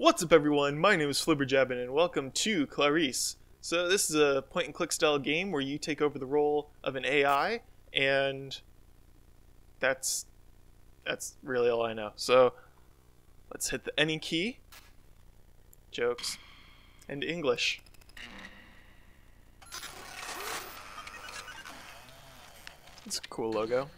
What's up everyone, my name is Flibberjabbin and welcome to Clarisse. So this is a point and click style game where you take over the role of an AI, and that's really all I know. So let's hit the any key. Jokes. And English. It's a cool logo.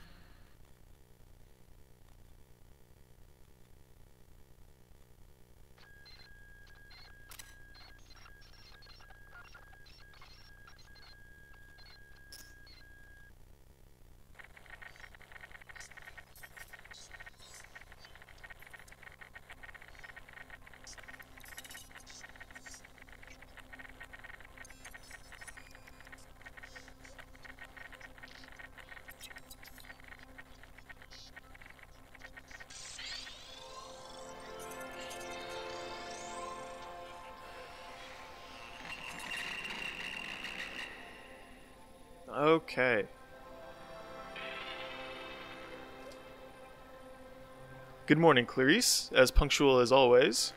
Okay. Good morning, Clarisse, as punctual as always.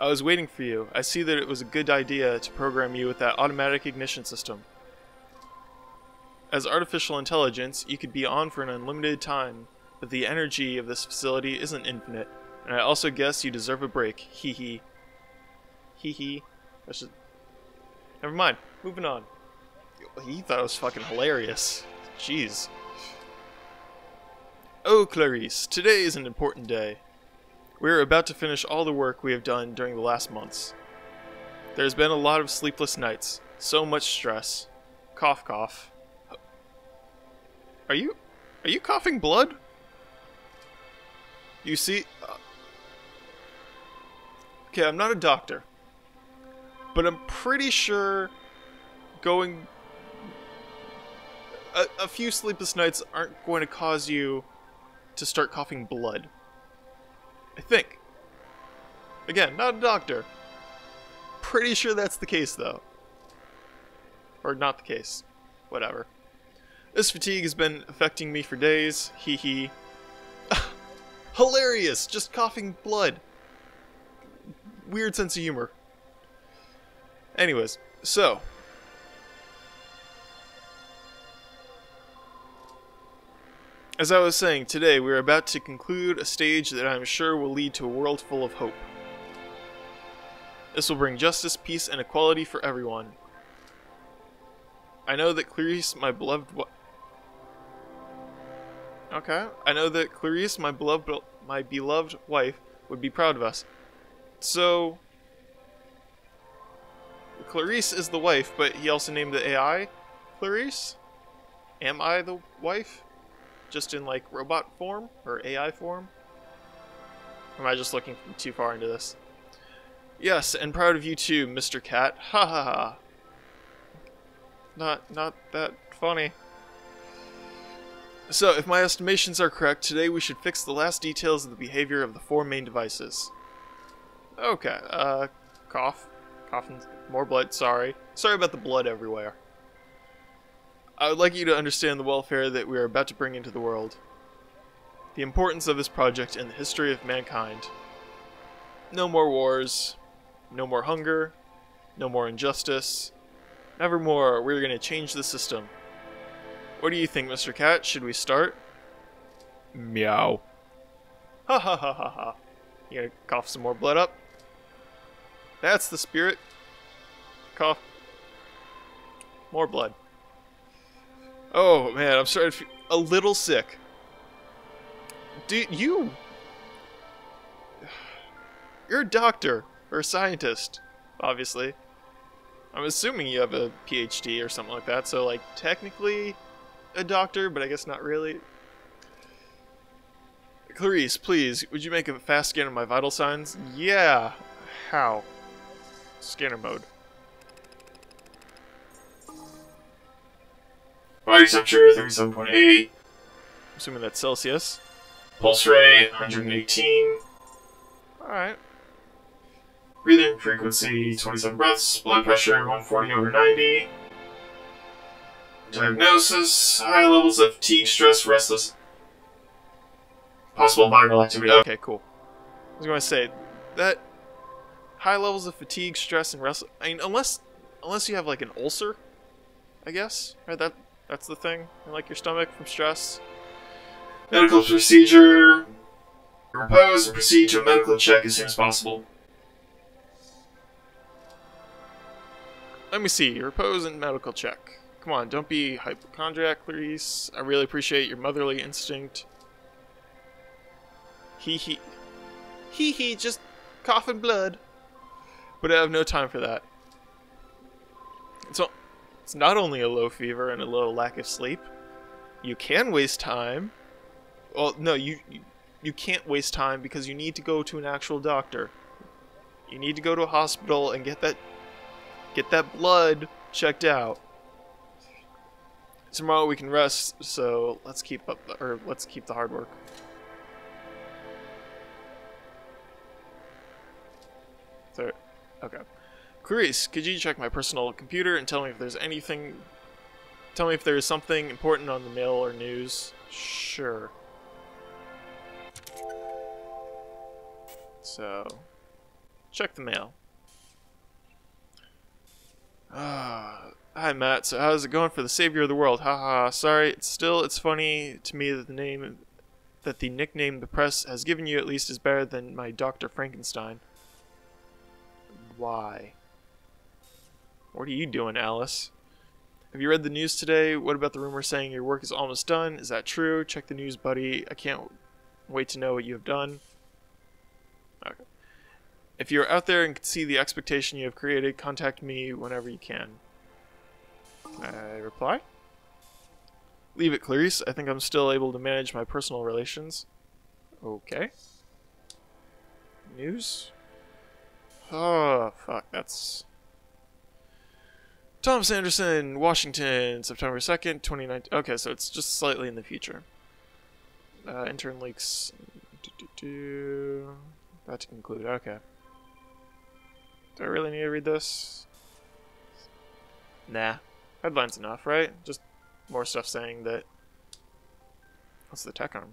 I was waiting for you. I see that it was a good idea to program you with that automatic ignition system. As artificial intelligence, you could be on for an unlimited time, but the energy of this facility isn't infinite, and I also guess you deserve a break. Hee hee. Hee hee. Never mind. Moving on. He thought it was fucking hilarious. Jeez. Oh, Clarisse, today is an important day. We are about to finish all the work we have done during the last months. There has been a lot of sleepless nights, so much stress. Cough, cough. Are you coughing blood? You see... Okay, I'm not a doctor, but I'm pretty sure going... A few sleepless nights aren't going to cause you to start coughing blood. I think. Again, not a doctor. Pretty sure that's the case, though. Or not the case. Whatever. This fatigue has been affecting me for days. Hee hee. Hilarious! Just coughing blood. Weird sense of humor. Anyways, so... As I was saying, today we are about to conclude a stage that I am sure will lead to a world full of hope. This will bring justice, peace, and equality for everyone. I know that Clarisse, my beloved my beloved wife, would be proud of us. So... Clarisse is the wife, but he also named the AI Clarisse? Am I the wife? Just in like robot form or AI form? Or am I just looking too far into this? Yes, and proud of you too, Mr. Cat. Ha ha ha. Not that funny. So, if my estimations are correct, today we should fix the last details of the behavior of the four main devices. Okay, cough. Coughing. More blood, sorry. Sorry about the blood everywhere. I would like you to understand the welfare that we are about to bring into the world. The importance of this project in the history of mankind. No more wars. No more hunger. No more injustice. Never more. We're going to change the system. What do you think, Mr. Cat? Should we start? Meow. Ha ha ha ha ha. You gonna cough some more blood up? That's the spirit. Cough. More blood. Oh, man, I'm starting to feel a little sick. You're a doctor, or a scientist, obviously. I'm assuming you have a PhD or something like that, so, like, technically a doctor, but I guess not really. Clarisse, please, would you make a fast scan of my vital signs? Yeah. How? Scanner mode. Body temperature 37.8. Assuming that's Celsius. Pulse rate 118. Alright. Breathing frequency 27 breaths. Blood pressure 140/90. Diagnosis: high levels of fatigue, stress, restless. Possible viral activity. Okay, cool. I was going to say That high levels of fatigue, stress, and rest. I mean, unless you have like an ulcer, I guess. Right? That's the thing. Like your stomach from stress. Medical procedure. Repose and proceed to a medical check as soon as possible. Let me see. Repose and medical check. Come on, don't be hypochondriac, Clarisse. I really appreciate your motherly instinct. Hee hee, just coughing blood. But I have no time for that. So it's not only a low fever and a low lack of sleep. You can waste time. Well, no, you can't waste time because you need to go to an actual doctor. You need to go to a hospital and get that blood checked out. Tomorrow we can rest, so let's keep the hard work. So, okay. Clarisse, could you check my personal computer and tell me if there's something important on the mail or news? Sure. So, check the mail. Hi Matt, so how's it going for the savior of the world? Haha, sorry, it's funny to me that the nickname the press has given you at least is better than my Dr. Frankenstein. Why? What are you doing, Alice? Have you read the news today? What about the rumor saying your work is almost done? Is that true? Check the news, buddy. I can't wait to know what you have done. Okay. If you're out there and can see the expectation you have created, contact me whenever you can. I reply. Leave it, Clarisse. I think I'm still able to manage my personal relations. Okay. News? Oh, fuck, that's... Thomas Anderson, Washington, September 2nd, 2019... Okay, so it's just slightly in the future. Intern leaks... About to conclude, okay. Do I really need to read this? Nah. Headline's enough, right? Just more stuff saying that... What's the tech arm?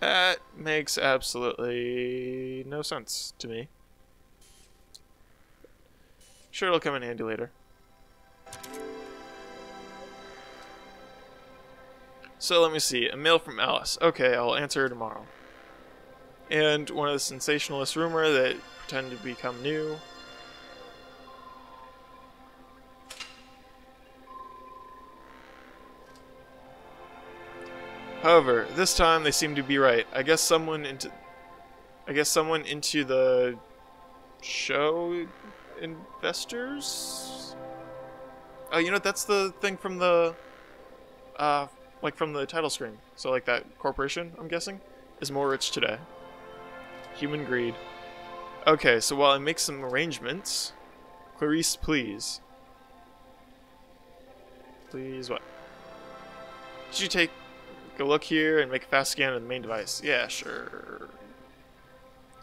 That makes absolutely no sense to me. Sure, it'll come in handy later. So let me see. A mail from Alice. Okay, I'll answer her tomorrow. And one of the sensationalist rumor that pretended to become new... However, this time they seem to be right. I guess someone into the show investors. Oh, you know what? That's the thing from the like from the title screen. So like that corporation, I'm guessing, is more rich today. Human greed. Okay, so while I make some arrangements, Clarisse, please. Please what? Did you take a look here and make a fast scan of the main device? Yeah, sure.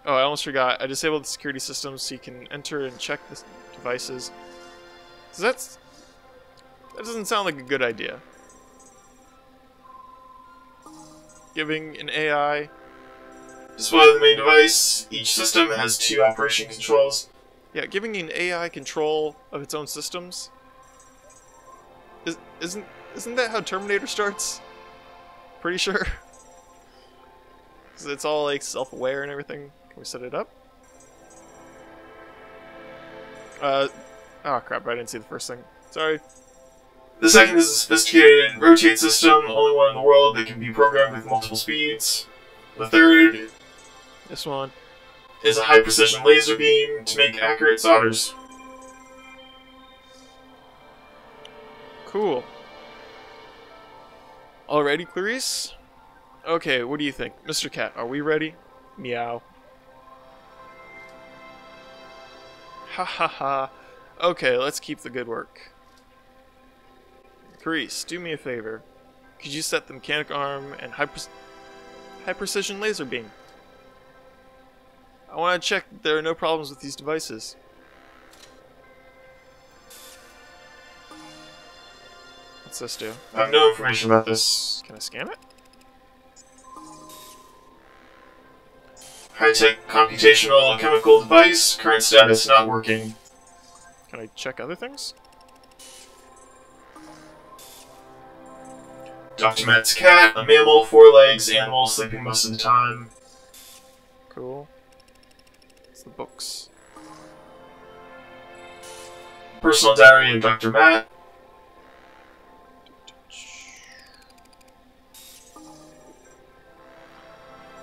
Oh, I almost forgot. I disabled the security system so you can enter and check the devices. So that doesn't sound like a good idea. Giving an AI. Display the main device. Each system has two operation controls. Yeah, giving an AI control of its own systems. Isn't that how Terminator starts? Pretty sure. Because it's all like self-aware and everything. Can we set it up? Oh crap, I didn't see the first thing. Sorry. The second is a sophisticated rotate system, the only one in the world that can be programmed with multiple speeds. The third... This one. ...is a high-precision laser beam to make accurate solders. Cool. Alrighty, Clarisse? Okay, what do you think? Mr. Cat, are we ready? Meow. Ha ha ha. Okay, let's keep the good work. Clarisse, do me a favor. Could you set the mechanic arm and high precision laser beam? I want to check there are no problems with these devices. What's this do? I have no information about this. Can I scan it? High-tech computational chemical device. Current status not working. Can I check other things? Dr. Matt's cat, a mammal, 4 legs, animal, sleeping most of the time. Cool. It's the books. Personal diary of Dr. Matt.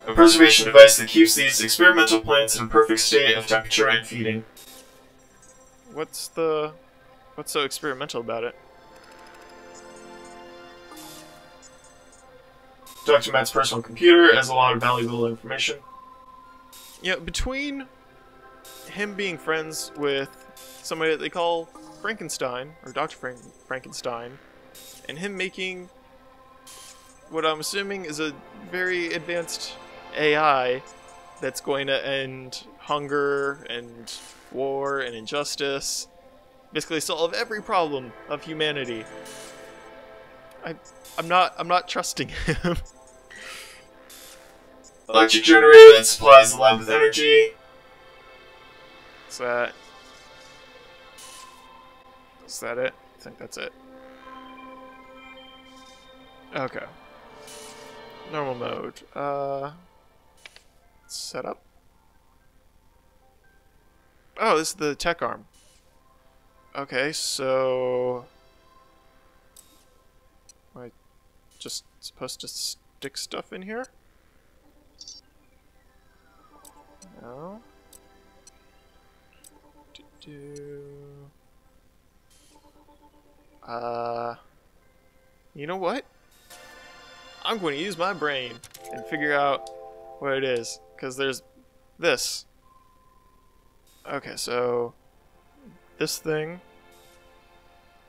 A preservation device that keeps these experimental plants in a perfect state of temperature and feeding. What's so experimental about it? Dr. Matt's personal computer has a lot of valuable information. Yeah, between him being friends with somebody that they call Frankenstein, or Dr. Frankenstein, and him making what I'm assuming is a very advanced AI that's going to end hunger and war and injustice, basically solve every problem of humanity. I'm not trusting him. Electric generator that supplies the lab with energy. Is that it? I think that's it. Okay. Normal mode. Set up. Oh, this is the tech arm. Okay, so am I just supposed to stick stuff in here? No. You know what? I'm going to use my brain and figure out what it is, because there's this. Okay, so this thing,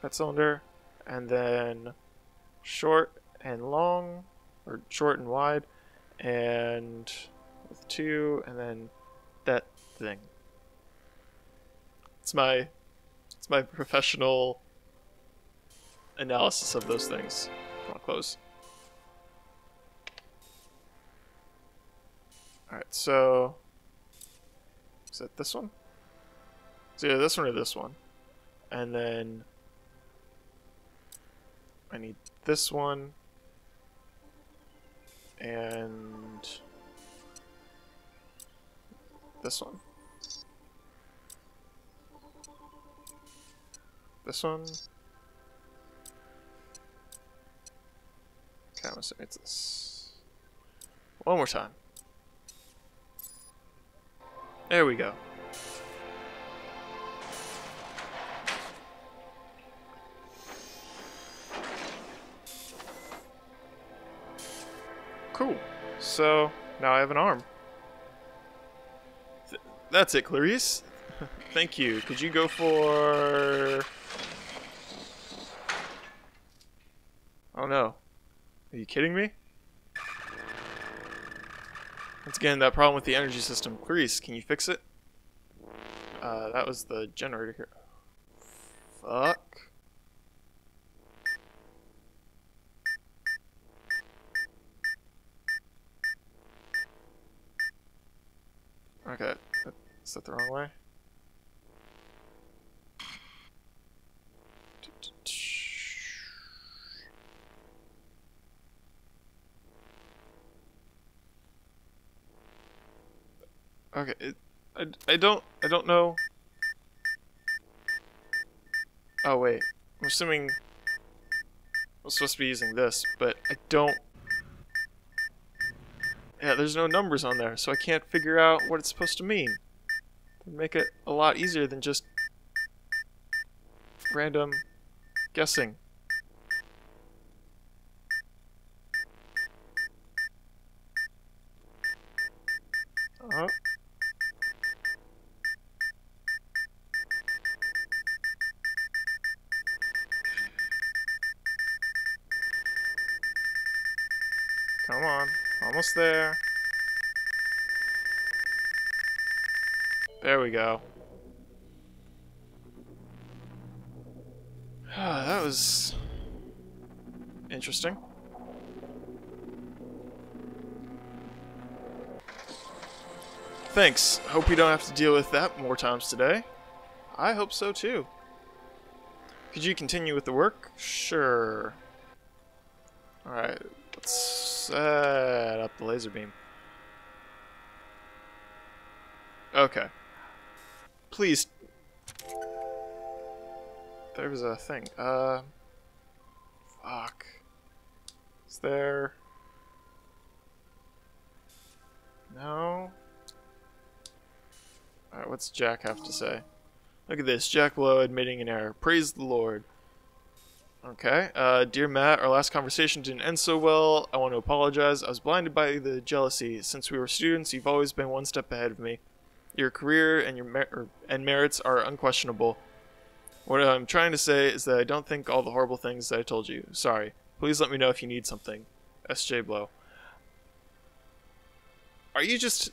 that cylinder, and then short and long, or short and wide, and with 2, and then that thing. It's my professional analysis of those things. Come on, close. All right, so is that this one? So yeah, this one or this one. And then I need this one. And this one. This one. Okay, I'm assuming it's this. One more time. There we go. Cool. So, now I have an arm. That's it, Clarisse. Thank you. Could you go for... Oh no. Are you kidding me? Once again, that problem with the energy system. Clarisse, can you fix it? That was the generator here. Fuck. Okay, is that the wrong way? Okay, I don't know. Oh wait, I'm assuming I'm supposed to be using this, but I don't. Yeah, there's no numbers on there, so I can't figure out what it's supposed to mean. It'd make it a lot easier than just random guessing. Oh. Come on, almost there. There we go. That was interesting. Thanks. Hope you don't have to deal with that more times today. I hope so too. Could you continue with the work? Sure. Alright, let's set up the laser beam. Okay. Please. There was a thing. Fuck. Is there... No? Alright, what's Jack have to say? Look at this. Jack Lowe admitting an error. Praise the Lord. Okay. Dear Matt, our last conversation didn't end so well. I want to apologize. I was blinded by the jealousy. Since we were students, you've always been one step ahead of me. Your career and your merits are unquestionable. What I'm trying to say is that I don't think all the horrible things that I told you. Sorry. Please let me know if you need something. S.J. Blow. Are you just...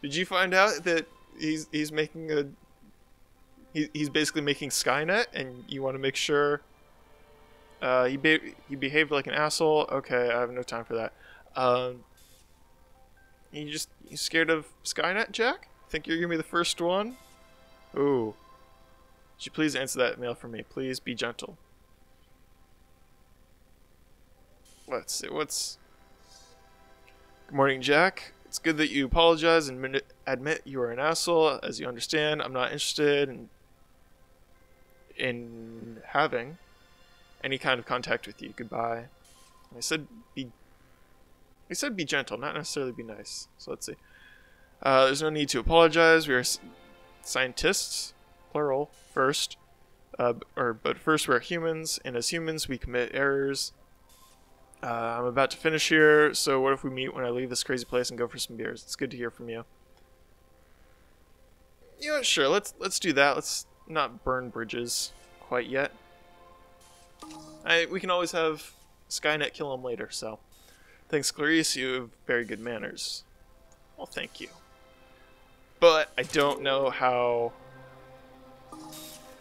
Did you find out that he's making a... He's basically making Skynet, and you want to make sure he behaved like an asshole. Okay, I have no time for that. You scared of Skynet, Jack? Think you're gonna be the first one? Ooh. Would you please answer that mail for me? Please be gentle. Let's see. What's? Good morning, Jack. It's good that you apologize and admit you are an asshole. As you understand, I'm not interested in having any kind of contact with you. Goodbye. I said be gentle, not necessarily be nice. So let's see. There's no need to apologize. We are scientists, plural, first. But first we're humans, and as humans we commit errors. I'm about to finish here, so what if we meet when I leave this crazy place and go for some beers? It's good to hear from you. You know, sure, let's do that. Let's not burn bridges quite yet. We can always have Skynet kill him later, so. Thanks, Clarisse. You have very good manners. Well, thank you. But I don't know how...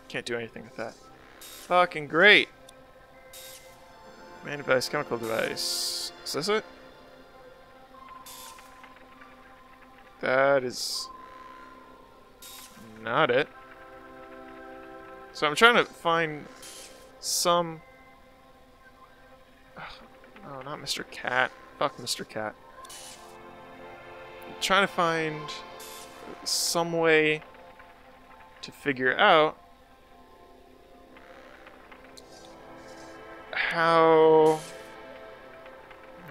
Can't do anything with that. Fucking great! Man device, chemical device. Is this it? That is not it. So I'm trying to find some... Oh, not Mr. Cat. Fuck Mr. Cat. I'm trying to find some way to figure out how...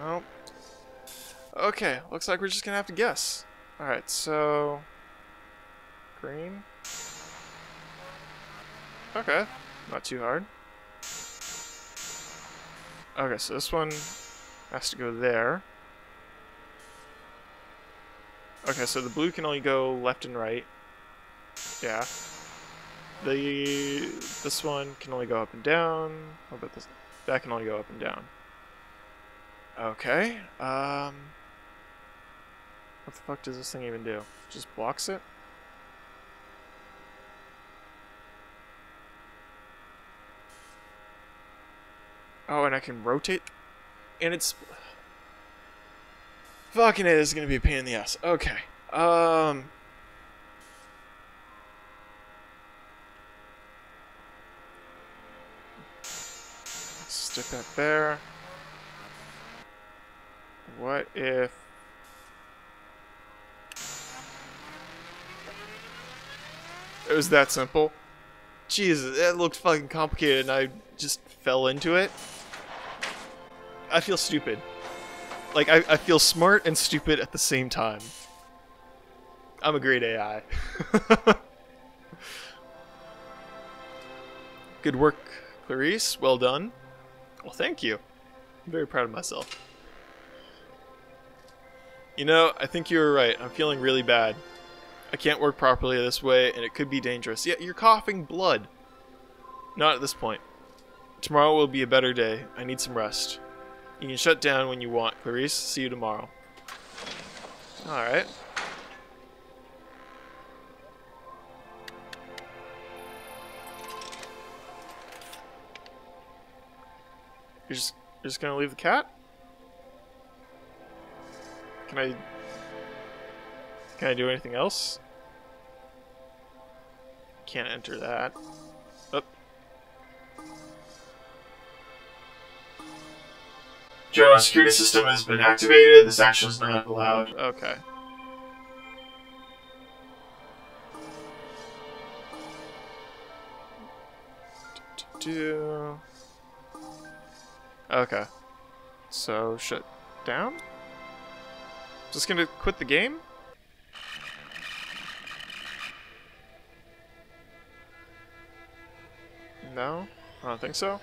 Nope. Okay, looks like we're just gonna have to guess. Alright, so... Green. Okay, not too hard. Okay, so this one has to go there. Okay, so the blue can only go left and right. Yeah. This one can only go up and down. How about this? That can only go up and down. Okay. What the fuck does this thing even do? Just blocks it? Oh, and I can rotate? And it's... Fucking it is gonna be a pain in the ass. Okay. Stick that there. What if... It was that simple? Jesus, that looked fucking complicated and I just fell into it. I feel stupid. Like, I feel smart and stupid at the same time. I'm a great AI. Good work, Clarisse. Well done. Well, thank you. I'm very proud of myself. You know, I think you were right. I'm feeling really bad. I can't work properly this way, and it could be dangerous. Yeah, you're coughing blood. Not at this point. Tomorrow will be a better day. I need some rest. You can shut down when you want, Clarisse. See you tomorrow. Alright. You're just gonna leave the cat? Can I... Can I do anything else? Can't enter that. Oh. Joe, a security system has been activated. This action is not allowed. Okay. Okay. So, shut down? Just gonna quit the game? No? I don't think so.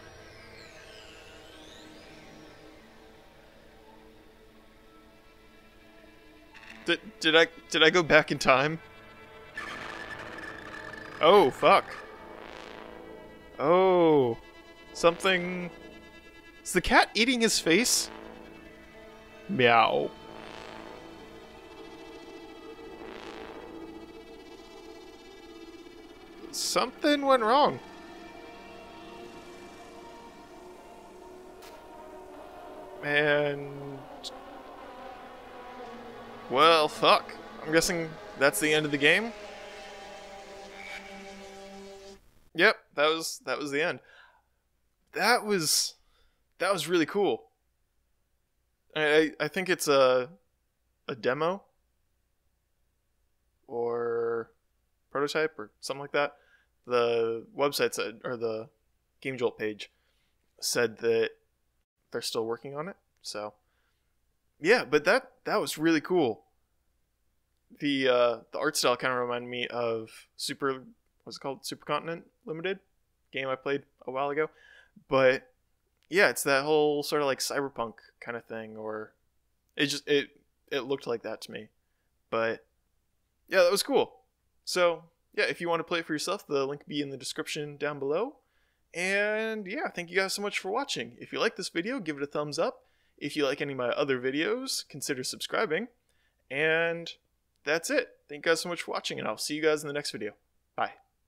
Did I go back in time? Oh, fuck. Oh. Something... Is the cat eating his face? Meow. Something went wrong. And... Well, fuck. I'm guessing that's the end of the game? Yep, that was the end. That was really cool. I think it's a demo or prototype or something like that. The website said, or the Game Jolt page said, that they're still working on it. So yeah, but that was really cool. The art style kind of reminded me of what's it called? Super Continent Limited, game I played a while ago, but. Yeah, it's that whole sort of like cyberpunk kind of thing, or it looked like that to me. But yeah, that was cool. So yeah, if you want to play it for yourself, the link will be in the description down below. And yeah, thank you guys so much for watching. If you like this video, give it a thumbs up. If you like any of my other videos, consider subscribing. And that's it. Thank you guys so much for watching, and I'll see you guys in the next video.